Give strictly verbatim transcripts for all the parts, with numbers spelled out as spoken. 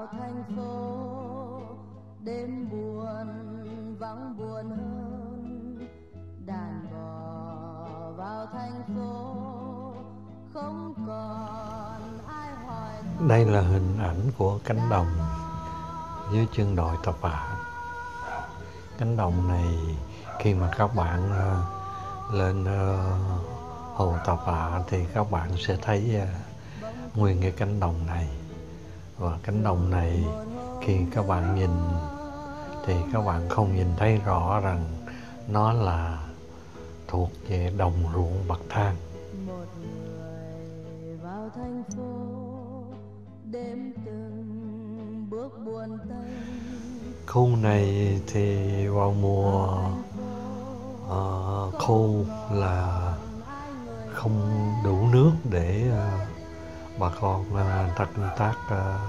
vào thành phố, đêm buồn vắng buồn hơn. Đàn bò vào thành phố, không còn ai hỏi. Đây là hình ảnh của cánh đồng dưới chân đồi Tà Pạ. Cánh đồng này khi mà các bạn lên hồ Tà Pạ thì các bạn sẽ thấy nguyên cái cánh đồng này. Và cánh đồng này khi các bạn nhìn thì các bạn không nhìn thấy rõ rằng nó là thuộc về đồng ruộng bậc thang. Một người vào thành phố, đêm từng bước buồn tanh. Khu này thì vào mùa uh, khô là không đủ nước để uh, bà con uh, ta công tác uh,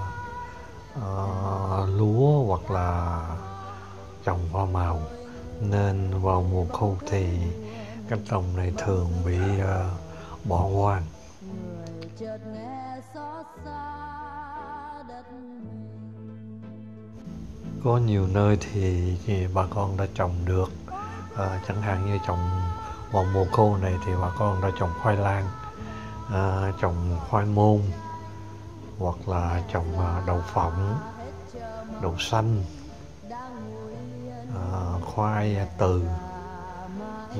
Uh, lúa hoặc là trồng hoa màu, nên vào mùa khô thì cánh đồng này thường bị uh, bỏ hoang. Có nhiều nơi thì, thì bà con đã trồng được, uh, chẳng hạn như trồng vào mùa khô này thì bà con đã trồng khoai lang, uh, trồng khoai môn, hoặc là trồng đậu phộng, đậu xanh, à, khoai từ.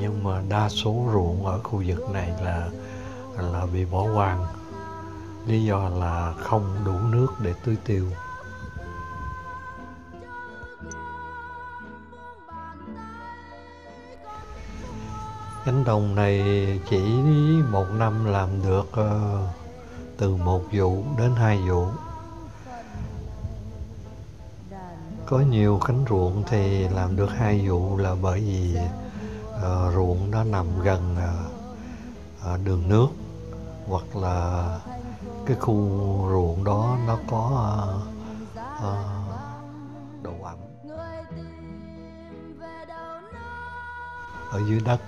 Nhưng mà đa số ruộng ở khu vực này là là bị bỏ hoang, lý do là không đủ nước để tưới tiêu. Cánh đồng này chỉ một năm làm được uh, từ một vụ đến hai vụ. Có nhiều cánh ruộng thì làm được hai vụ là bởi vì uh, ruộng nó nằm gần uh, đường nước, hoặc là cái khu ruộng đó nó có uh, uh, độ ẩm ở dưới đất,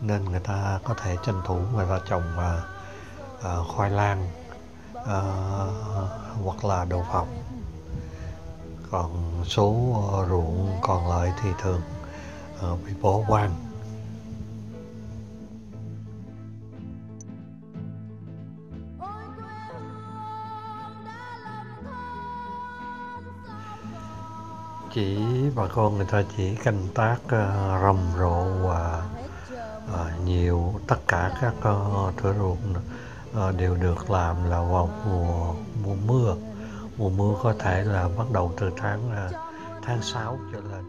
nên người ta có thể tranh thủ người ta trồng uh, À, khoai lang à, hoặc là đậu phộng. Còn số uh, ruộng còn lại thì thường uh, bị bỏ hoang. Chỉ bà con người ta chỉ canh tác uh, rầm rộ và uh, uh, nhiều, tất cả các uh, thửa ruộng nữa. À, đều được làm là vào mùa mùa mưa. Mùa mưa có thể là bắt đầu từ tháng tháng sáu trở lên.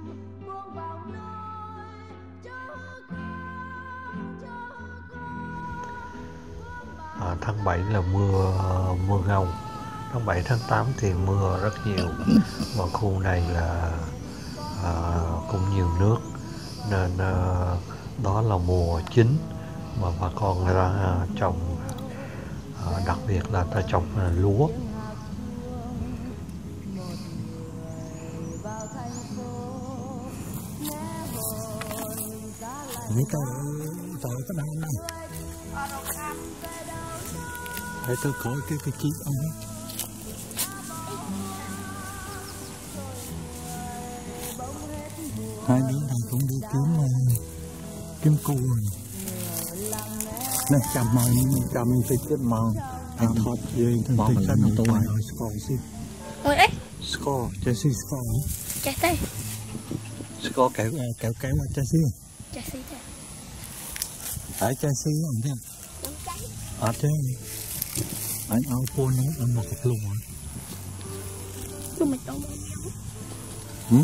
À, tháng bảy là mưa mưa ngâu. Tháng bảy tháng tám thì mưa rất nhiều. Và khu này là à, cũng nhiều nước, nên à, đó là mùa chính mà bà con người ta trồng, đặc biệt là ta trồng lúa. Những cái trời có đang nằm. Hãy tôi khỏi cái cái chiếc ông ấy. Hai đứa này cũng đi kiếm kiếm cua. Nên chăm mong chăm thì chết mong anh thọt về bỏ mình lên tôi nói score xin ôi ấy score Chelsea score Chelsea score kéo kéo kéo là Chelsea Chelsea phải Chelsea không thế à thế anh áo phun nó anh mặc cái lụa tôi mặc đồ hử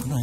Cái này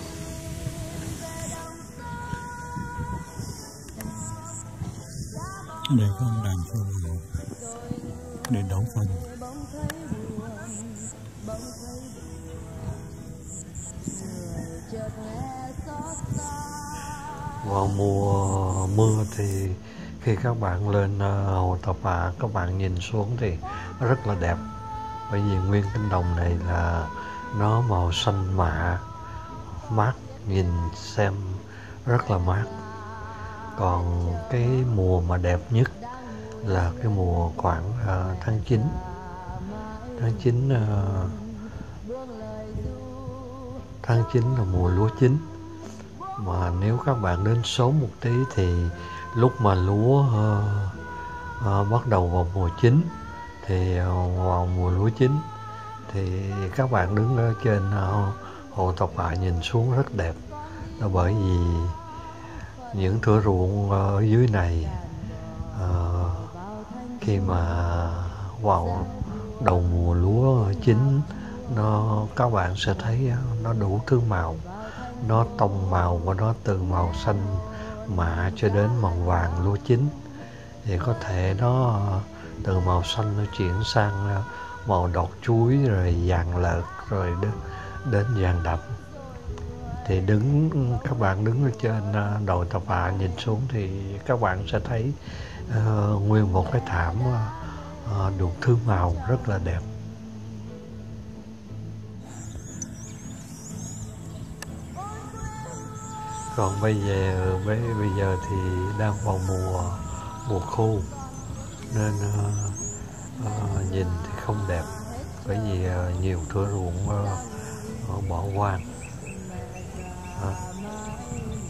tìm về đồng xóm để con đàn cho mình để đóng phần. Vào mùa mưa thì khi các bạn lên hồ Tà Pạ, các bạn nhìn xuống thì nó rất là đẹp, bởi vì nguyên cánh đồng này là nó màu xanh mạ, mát, nhìn xem rất là mát. Còn cái mùa mà đẹp nhất là cái mùa khoảng uh, tháng chín, tháng chín uh, tháng chín là mùa lúa chín, mà nếu các bạn đến sớm một tí thì lúc mà lúa uh, uh, bắt đầu vào mùa chín thì uh, vào mùa lúa chín thì các bạn đứng ở trên uh, hồ Tà Pạ nhìn xuống rất đẹp, là bởi vì những thửa ruộng ở dưới này uh, khi mà vào đầu mùa lúa chín nó, các bạn sẽ thấy nó đủ thứ màu, nó tông màu của nó từ màu xanh mạ cho đến màu vàng lúa chín, thì có thể nó từ màu xanh nó chuyển sang màu đọt chuối rồi vàng lợt rồi đến, đến vàng đậm. Thì đứng các bạn đứng ở trên đồi Tà Pạ nhìn xuống thì các bạn sẽ thấy uh, nguyên một cái thảm uh, đủ thứ màu rất là đẹp. Còn bây giờ bây, bây giờ thì đang vào mùa mùa khô nên uh, uh, nhìn thì không đẹp, bởi vì uh, nhiều thửa ruộng uh, uh, bỏ hoang. À,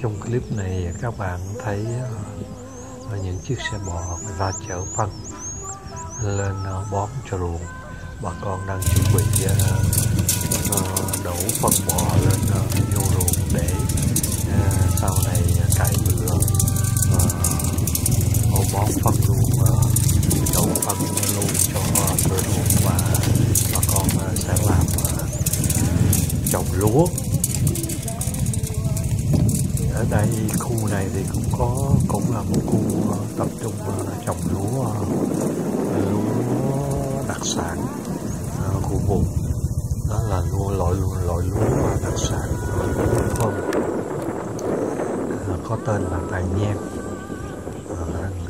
trong clip này các bạn thấy uh, những chiếc xe bò người ta chở phân lên uh, bón cho ruộng. Bà con đang chuẩn bị uh, uh, đổ phân bò lên uh, vô ruộng để uh, sau này uh, cải bừa uh, bón phân luôn, uh, đổ phân luôn cho uh, ruộng, và bà con uh, sẽ làm uh, trồng lúa. Ở đây khu này thì cũng có cũng là một khu tập trung trồng lúa lúa đặc sản của vùng, đó là lúa loại loại lúa đặc sản của vùng có tên là nàn nhen.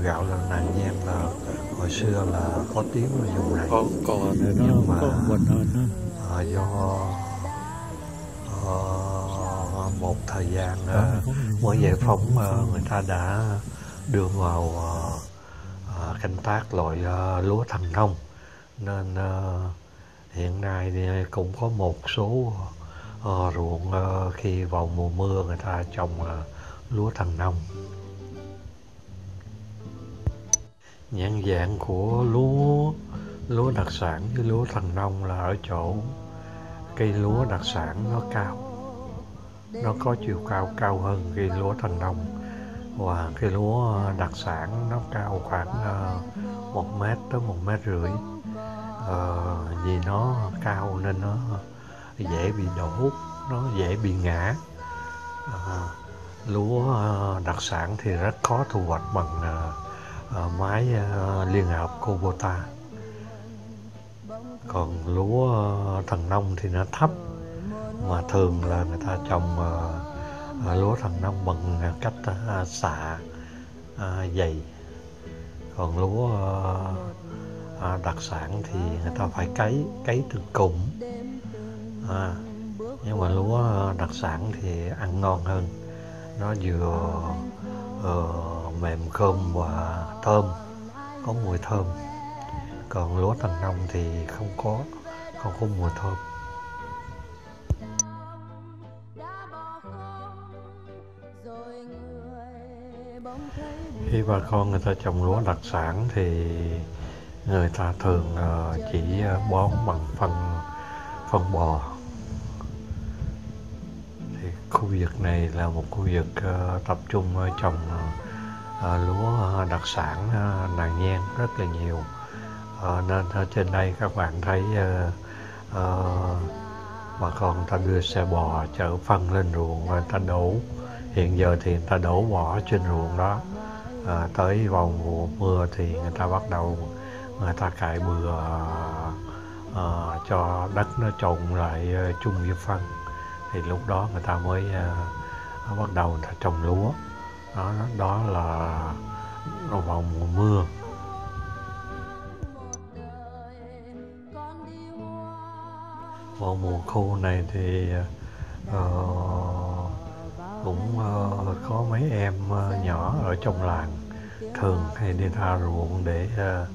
Gạo là nàn nhen là hồi xưa là có tiếng ở vùng này, nhưng mà do một thời gian uh, mới giải phóng uh, người ta đã đưa vào uh, uh, canh tác loại uh, lúa thần nông, nên uh, hiện nay thì cũng có một số uh, ruộng uh, khi vào mùa mưa người ta trồng uh, lúa thần nông. Nhãn dạng của lúa lúa đặc sản với lúa thần nông là ở chỗ cây lúa đặc sản nó cao, nó có chiều cao cao hơn cây lúa thần nông, và cây lúa đặc sản nó cao khoảng uh, một mét tới một mét rưỡi. Uh, vì nó cao nên nó dễ bị đổ, nó dễ bị ngã. Uh, lúa uh, đặc sản thì rất khó thu hoạch bằng uh, uh, máy uh, liên hợp Kubota. Còn lúa uh, thần nông thì nó thấp, mà thường là người ta trồng uh, lúa thần nông bằng cách uh, xạ uh, dày. Còn lúa uh, uh, đặc sản thì người ta phải cấy cấy từ cụm, à, nhưng mà lúa đặc sản thì ăn ngon hơn, nó vừa uh, mềm cơm và thơm, có mùi thơm. Còn lúa thần nông thì không có không có mùi thơm. Khi bà con người ta trồng lúa đặc sản thì Người ta thường chỉ bón bằng phân phân bò. Thì khu vực này là một khu vực tập trung trồng lúa đặc sản nàn nhen rất là nhiều, nên trên đây các bạn thấy bà con ta đưa xe bò chở phân lên ruộng và ta đổ. Hiện giờ thì người ta đổ bỏ trên ruộng đó, à, tới vào mùa mưa thì người ta bắt đầu người ta cải bừa à, cho đất nó trộn lại chung với phân, thì lúc đó người ta mới à, bắt đầu người ta trồng lúa đó, đó là vào mùa mưa. Vào mùa khô này thì à, cũng uh, có mấy em uh, nhỏ ở trong làng thường hay đi ra ruộng để uh,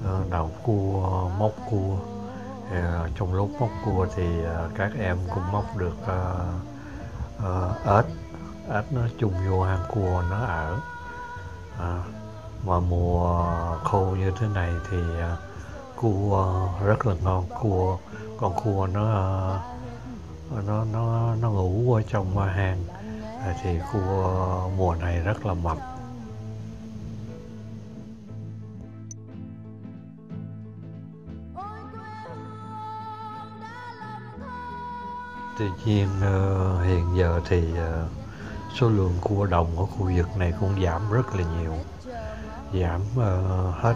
uh, đào cua, uh, móc cua. Uh, trong lúc móc cua thì uh, các em cũng móc được uh, uh, ếch, ếch nó chung vô hang cua nó ở. Uh, mà mùa khô như thế này thì uh, cua uh, rất là ngon, cua con cua nó uh, nó nó nó ngủ ở trong hang. Thì cua mùa này rất là mập. Tuy nhiên hiện giờ thì số lượng cua đồng ở khu vực này cũng giảm rất là nhiều, giảm hết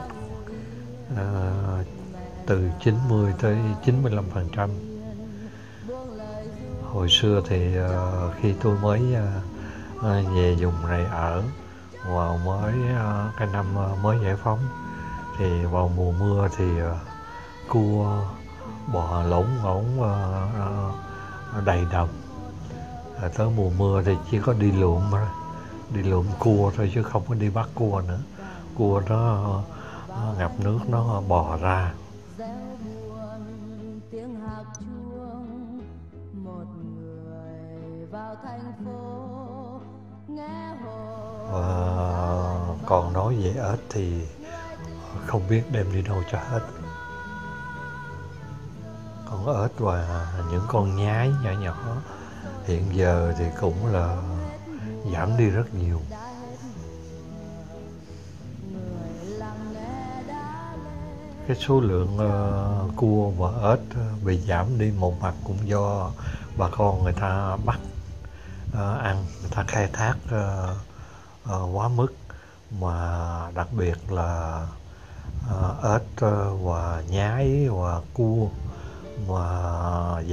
từ chín mươi tới chín mươi lăm phần trăm. Hồi xưa thì uh, khi tôi mới uh, về vùng này ở, vào mới uh, cái năm uh, mới giải phóng, thì vào mùa mưa thì uh, cua bò lủng ngỗng uh, uh, đầy đồng. À, tới mùa mưa thì chỉ có đi lượm thôi, đi lượm cua thôi chứ không có đi bắt cua nữa. Cua nó uh, ngập nước nó bò ra. Và còn nói về ếch thì không biết đem đi đâu cho hết. Con ếch và những con nhái nhỏ nhỏ hiện giờ thì cũng là giảm đi rất nhiều. Cái số lượng uh, cua và ếch bị giảm đi, một mặt cũng do bà con người ta bắt uh, ăn, người ta khai thác uh, Uh, quá mức, mà đặc biệt là uh, ếch uh, và nhái và cua mà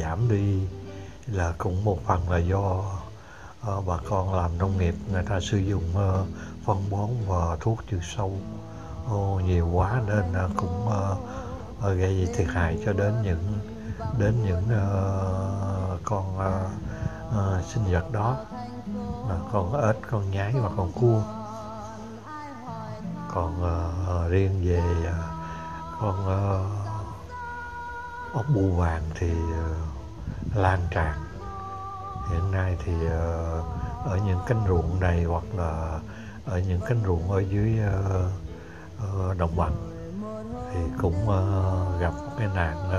giảm đi là cũng một phần là do uh, bà con làm nông nghiệp, người ta sử dụng uh, phân bón và thuốc trừ sâu uh, nhiều quá, nên uh, cũng uh, uh, gây thiệt hại cho đến những đến những uh, con uh, uh, sinh vật đó. Con ếch, con nhái và con cua. Còn uh, riêng về uh, con uh, ốc bươu vàng thì uh, lan tràn. Hiện nay thì uh, ở những cánh ruộng này hoặc là ở những cánh ruộng ở dưới uh, uh, đồng bằng thì cũng uh, gặp cái nạn uh,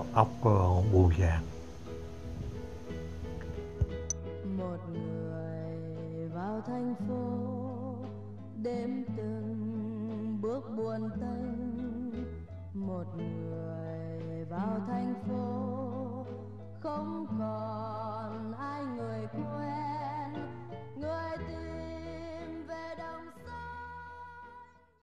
uh, ốc uh, bươu vàng. Thành phố đêm từng bước buồn tênh, một người vào thành phố không còn.